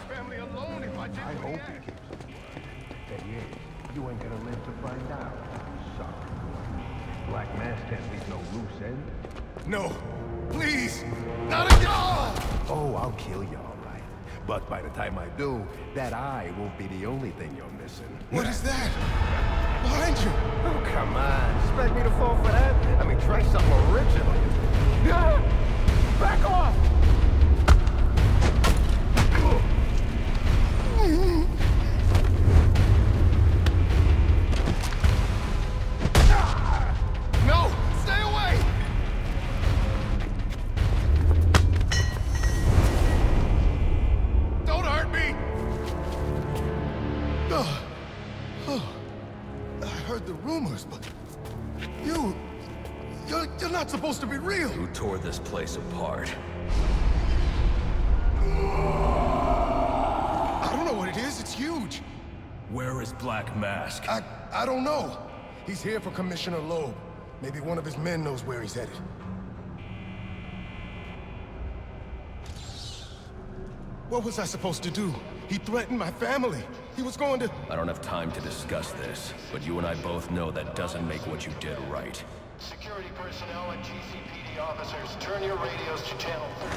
my family alone if I didn't. I hope he keeps it. That is, you ain't gonna live to find out. Suck. Black Mask can't leave no loose end. No, please, not at all. Oh, I'll kill you, all right. But by the time I do, that eye won't be the only thing you're missing. What is that? Behind you? Oh, come on. Expect me to fall for that? I mean, try something original. Back off! Supposed to be real. Who tore this place apart? I don't know what it is. It's huge. Where is Black Mask? I don't know. He's here for Commissioner Loeb. Maybe one of his men knows where he's headed. What was I supposed to do? He threatened my family. He was going to... I don't have time to discuss this, but you and I both know that doesn't make what you did right. Security personnel and GCPD officers, turn your radios to channel 13.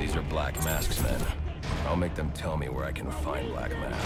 These are Black Mask's men. I'll make them tell me where I can find Black Mask.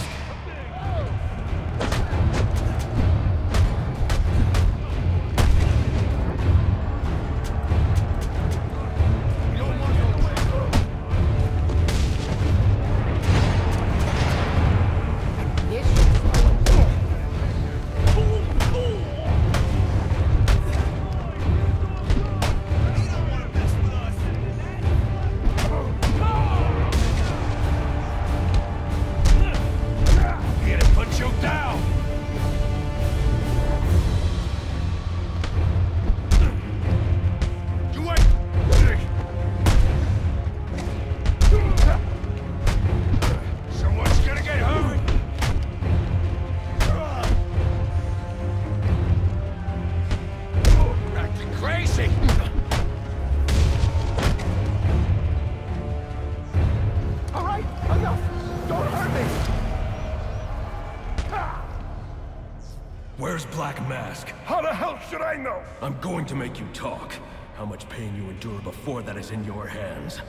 How the hell should I know? I'm going to make you talk. How much pain you endure before that is in your hands.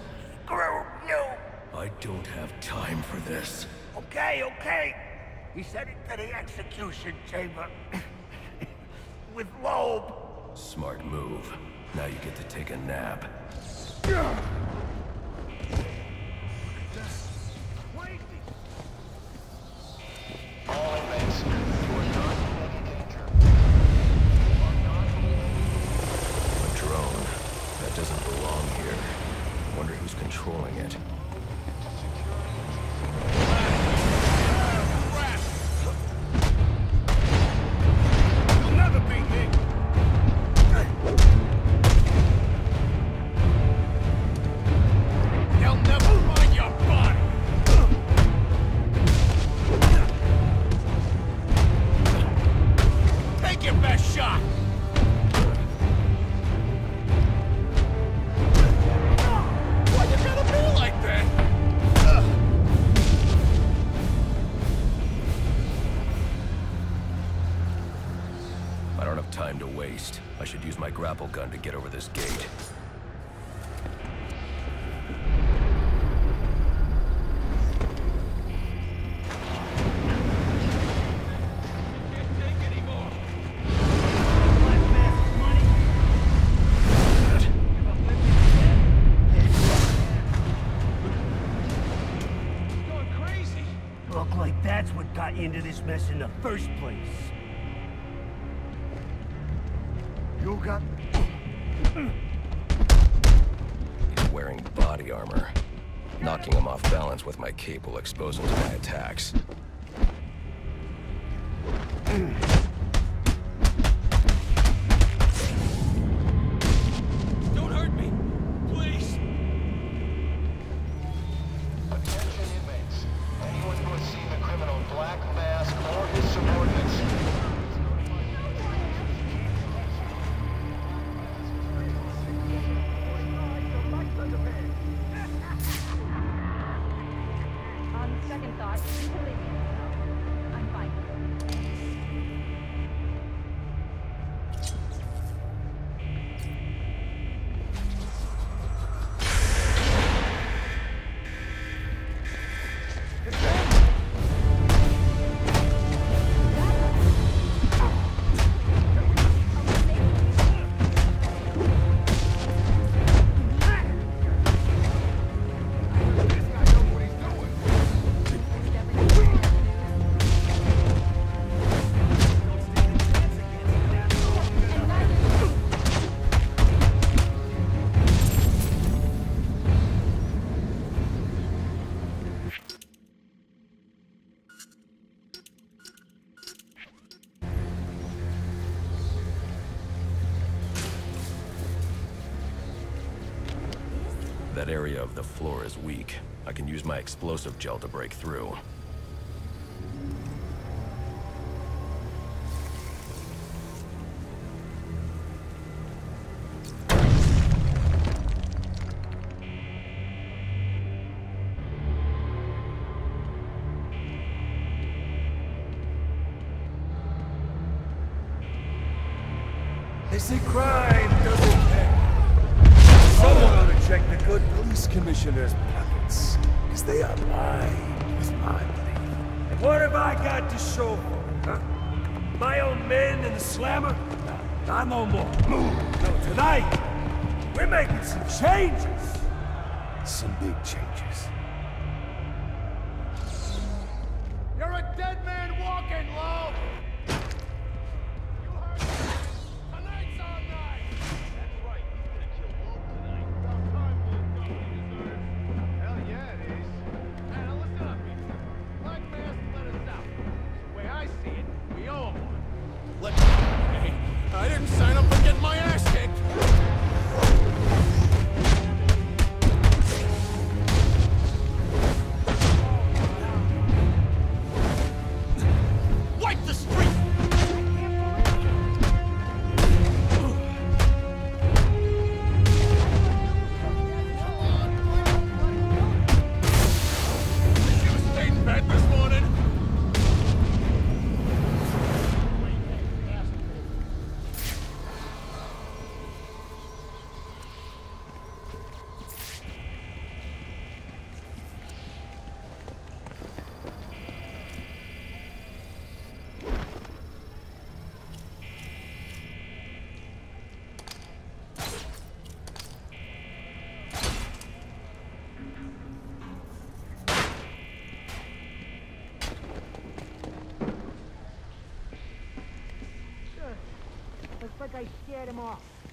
Grow, no. I don't have time for this. Okay, okay. He sent it to the execution chamber. With Loeb. Smart move. Now you get to take a nap. Controlling it. I should use my grapple gun to get over this gate. Going crazy. Look like that's what got you into this mess in the first place. You got... He's wearing body armor. Knocking him off balance with my cape will expose him to my attacks. Don't hurt me, please. Attention inmates. Anyone who has seen the criminal Black Mask or his subordinates. That area of the floor is weak. I can use my explosive gel to break through. They say crime doesn't pay. Someone ought to check the good police commissioner's pockets, because they are lined with my money. And what have I got to show for, huh? My own men and the slammer? Nah, no more. Move. No, tonight, we're making some changes. Some big changes. You're a dead man walking, Loeb! Looks like I scared him off.